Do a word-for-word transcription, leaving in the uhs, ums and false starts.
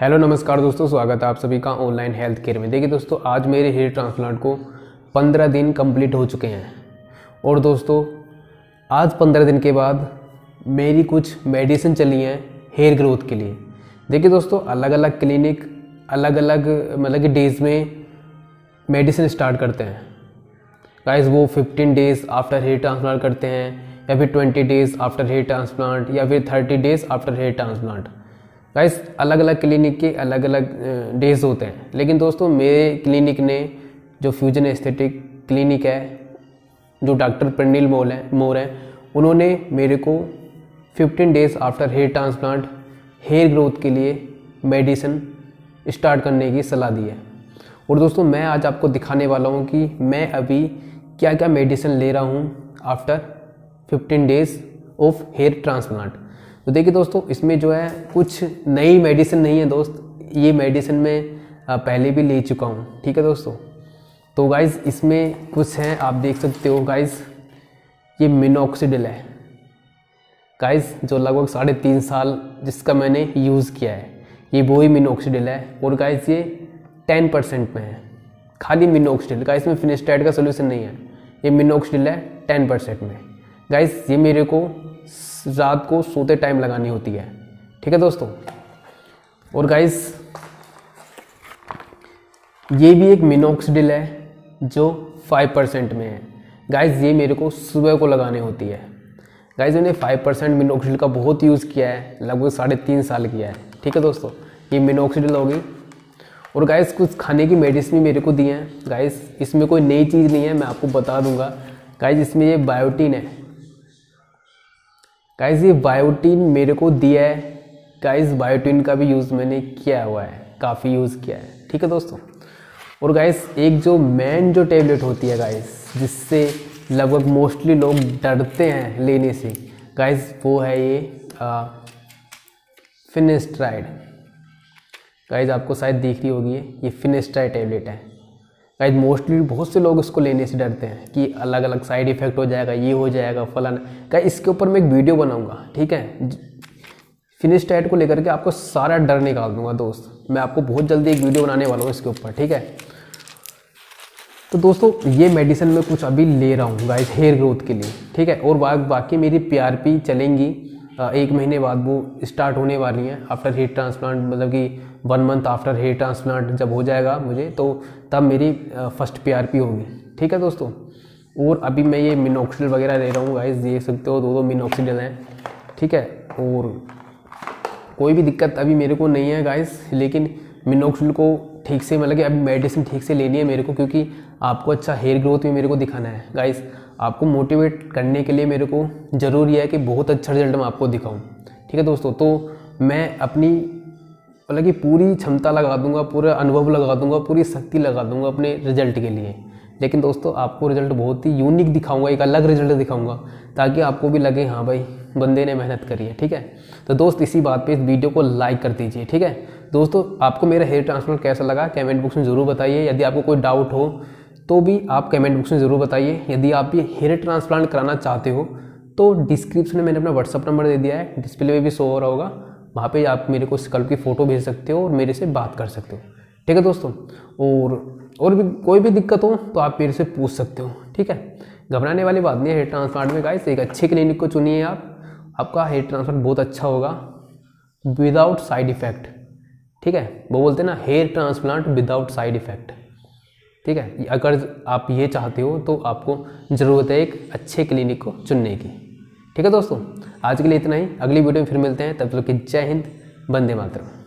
Hello नमस्कार दोस्तों, स्वागत है आप सभी का ऑनलाइन हेल्थ केयर में। देखिए दोस्तों, आज मेरे हेयर ट्रांसप्लांट को पंद्रह दिन कंप्लीट हो चुके हैं और दोस्तों आज पंद्रह दिन के बाद मेरी कुछ मेडिसिन चली हैं हेयर ग्रोथ के लिए। देखिए दोस्तों, अलग अलग क्लिनिक अलग अलग मतलब कि डेज़ में मेडिसिन स्टार्ट करते हैं गाइस। वो fifteen days after hair transplant करते हैं, या फिर twenty days after hair transplant, या फिर thirty days after hair transplant. Guys, अलग अलग क्लिनिक के अलग अलग डेज होते हैं, लेकिन दोस्तों मेरे क्लिनिक ने, जो फ्यूजन एस्थेटिक क्लिनिक है, जो डॉक्टर प्रनील मोल है मोर हैं उन्होंने मेरे को fifteen days after hair transplant hair growth के लिए मेडिसिन स्टार्ट करने की सलाह दी है। और दोस्तों मैं आज आपको दिखाने वाला हूं कि मैं अभी क्या क्या मेडिसिन ले रहा हूं after fifteen days of hair transplant. तो देखिए दोस्तों, इसमें जो है कुछ नई मेडिसिन नहीं है दोस्त, ये मेडिसिन मैं पहले भी ले चुका हूँ। ठीक है दोस्तों, तो गाइज़ इसमें कुछ हैं, आप देख सकते हो गाइज़, ये मिनोक्सिडिल है गाइज़, जो लगभग साढ़े तीन साल जिसका मैंने यूज़ किया है, ये वो ही मिनोक्सिडिल है। और गाइज़ ये टेन परसेंट में है, खाली मिनोक्सिडिल गाइज़, इसमें फिनास्टराइड का सोल्यूशन नहीं है, ये मिनोक्सिडिल है टेन परसेंट में गाइज़। ये मेरे को रात को सोते टाइम लगानी होती है। ठीक है दोस्तों, और गाइस ये भी एक मिनोक्सिडिल है जो फाइव परसेंट में है गाइस, ये मेरे को सुबह को लगानी होती है गाइस। मैंने फाइव परसेंट मिनोक्सिडिल का बहुत यूज़ किया है, लगभग साढ़े तीन साल किया है। ठीक है दोस्तों, ये मिनोक्सिडिल होगी। और गाइस कुछ खाने की मेडिसिन भी मेरे को दी हैं गाइस, इसमें कोई नई चीज़ नहीं है, मैं आपको बता दूंगा गाइस। इसमें ये बायोटिन है गाइज़, ये बायोटिन मेरे को दिया है गाइज़, बायोटिन का भी यूज़ मैंने किया हुआ है, काफ़ी यूज़ किया है। ठीक है दोस्तों, और गाइज़ एक जो मेन जो टेबलेट होती है गाइज़, जिससे लगभग मोस्टली लोग डरते हैं लेने से गाइज़, वो है ये फिनास्टराइड गाइज़, आपको शायद दिख रही होगी, ये फिनास्टराइड टेबलेट है गाइज। मोस्टली बहुत से लोग इसको लेने से डरते हैं कि अलग अलग साइड इफ़ेक्ट हो जाएगा, ये हो जाएगा फलाना गाइज। इसके ऊपर मैं एक वीडियो बनाऊंगा, ठीक है, फिनास्टराइड को लेकर के आपको सारा डर निकाल दूंगा दोस्त। मैं आपको बहुत जल्दी एक वीडियो बनाने वाला हूँ इसके ऊपर, ठीक है। तो दोस्तों ये मेडिसिन मैं कुछ अभी ले रहा हूँ गाइज हेयर ग्रोथ के लिए, ठीक है। और बा, बाकी मेरी पी आर पी चलेंगी, एक महीने बाद वो स्टार्ट होने वाली हैं आफ्टर हेयर ट्रांसप्लांट, मतलब कि one month after hair transplant जब हो जाएगा मुझे, तो तब मेरी फर्स्ट पीआरपी होगी। ठीक है दोस्तों, और अभी मैं ये मिनोक्सिडिल वगैरह ले रहा हूँ गाइस, देख सकते हो, दो दो मिनोक्सिडिल हैं। ठीक है, और कोई भी दिक्कत अभी मेरे को नहीं है गाइस, लेकिन मिनोक्सिडिल को ठीक से मतलब कि अभी मेडिसिन ठीक से लेनी है मेरे को, क्योंकि आपको अच्छा हेयर ग्रोथ भी मेरे को दिखाना है गाइस। आपको मोटिवेट करने के लिए मेरे को ज़रूरी है कि बहुत अच्छा रिजल्ट मैं आपको दिखाऊं। ठीक है दोस्तों, तो मैं अपनी मतलब कि पूरी क्षमता लगा दूंगा, पूरा अनुभव लगा दूंगा, पूरी शक्ति लगा दूंगा अपने रिजल्ट के लिए। लेकिन दोस्तों आपको रिजल्ट बहुत ही यूनिक दिखाऊंगा, एक अलग रिजल्ट दिखाऊंगा, ताकि आपको भी लगे हाँ भाई बंदे ने मेहनत करी है। ठीक है, तो दोस्त इसी बात पे इस वीडियो को लाइक कर दीजिए। ठीक है दोस्तों, आपको मेरा हेयर ट्रांसप्लांट कैसा लगा कमेंट बॉक्स में ज़रूर बताइए। यदि आपको कोई डाउट हो तो भी आप कमेंट बॉक्स में ज़रूर बताइए। यदि आप ये हेयर ट्रांसप्लांट कराना चाहते हो तो डिस्क्रिप्शन में मैंने अपना व्हाट्सअप नंबर दे दिया है, डिस्प्ले में भी शो हो रहा होगा, वहाँ पे आप मेरे को स्कल्प की फ़ोटो भेज सकते हो और मेरे से बात कर सकते हो। ठीक है दोस्तों, और और भी कोई भी दिक्कत हो तो आप मेरे से पूछ सकते हो। ठीक है, घबराने वाली बात नहीं है हेयर ट्रांसप्लांट में गाइस। एक अच्छे क्लिनिक को चुनिए आप, आपका हेयर ट्रांसप्लांट बहुत अच्छा होगा विदाउट साइड इफ़ेक्ट। ठीक है, वो बोलते हैं ना hair transplant without side effect. ठीक है, अगर आप ये चाहते हो तो आपको ज़रूरत है एक अच्छे क्लिनिक को चुनने की। ठीक है दोस्तों, आज के लिए इतना ही, अगली वीडियो में फिर मिलते हैं, तब तक के जय हिंद, वंदे मातरम।